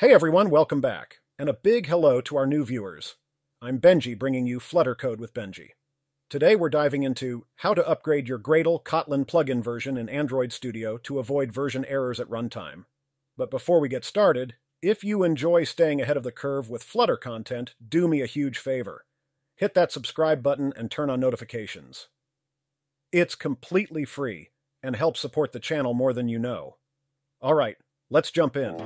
Hey everyone, welcome back, and a big hello to our new viewers. I'm Benji, bringing you Flutter Code with Benji. Today we're diving into how to upgrade your Gradle Kotlin plugin version in Android Studio to avoid version errors at runtime. But before we get started, if you enjoy staying ahead of the curve with Flutter content, do me a huge favor. Hit that subscribe button and turn on notifications. It's completely free, and helps support the channel more than you know. Alright, let's jump in.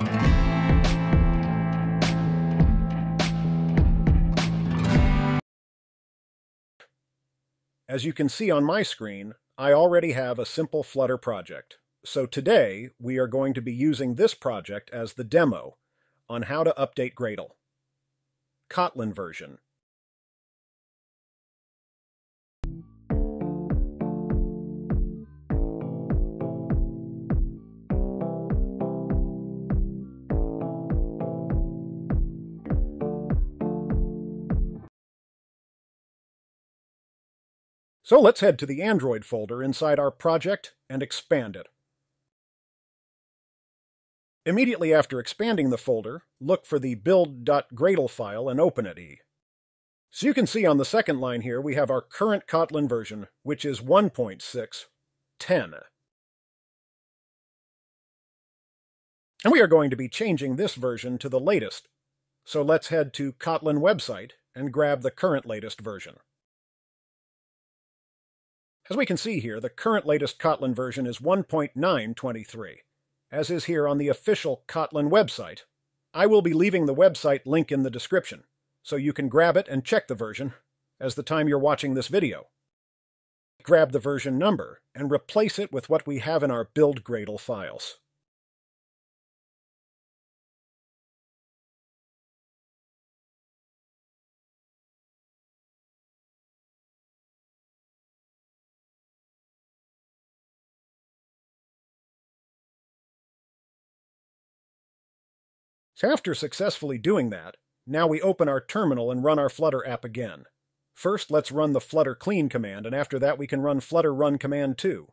As you can see on my screen, I already have a simple Flutter project. So today, we are going to be using this project as the demo on how to update Gradle. Kotlin version. So let's head to the Android folder inside our project and expand it. Immediately after expanding the folder, look for the build.gradle file and open it. So you can see on the second line here we have our current Kotlin version, which is 1.6.10. And we are going to be changing this version to the latest. So let's head to Kotlin website and grab the current latest version. As we can see here, the current latest Kotlin version is 1.9.23, as is here on the official Kotlin website. I will be leaving the website link in the description, so you can grab it and check the version as the time you're watching this video. Grab the version number and replace it with what we have in our build Gradle files. After successfully doing that, now we open our terminal and run our Flutter app again. First, let's run the Flutter clean command, and after that we can run Flutter run command too.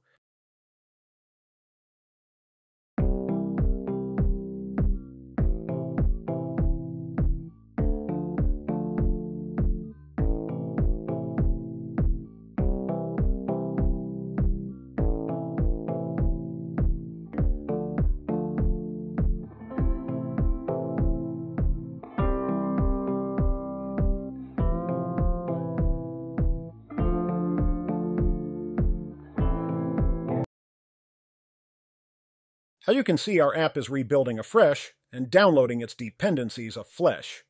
As you can see, our app is rebuilding afresh and downloading its dependencies afresh.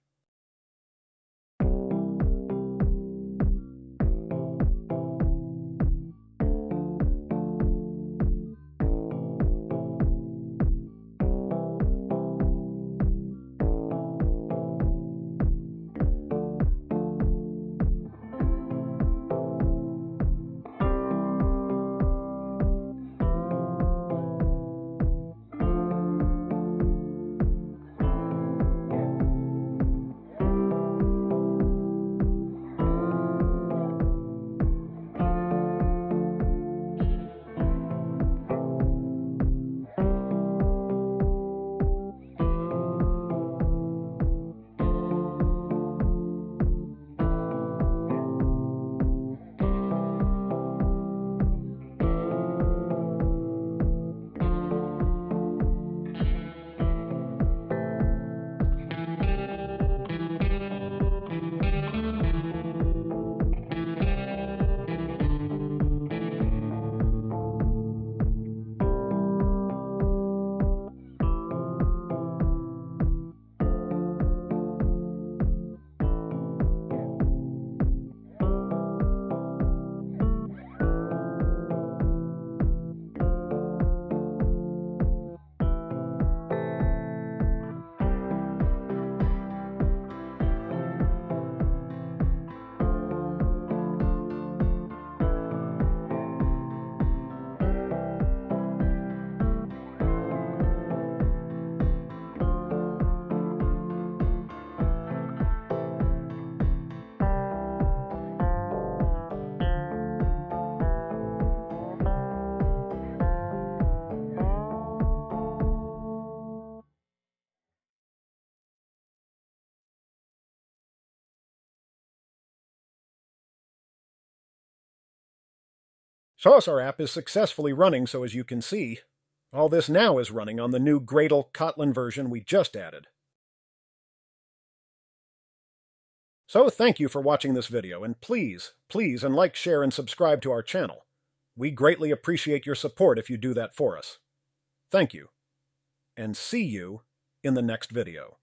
Saucer app is successfully running, so as you can see, all this now is running on the new Gradle Kotlin version we just added. So thank you for watching this video, and please, and like, share, and subscribe to our channel. We greatly appreciate your support if you do that for us. Thank you, and see you in the next video.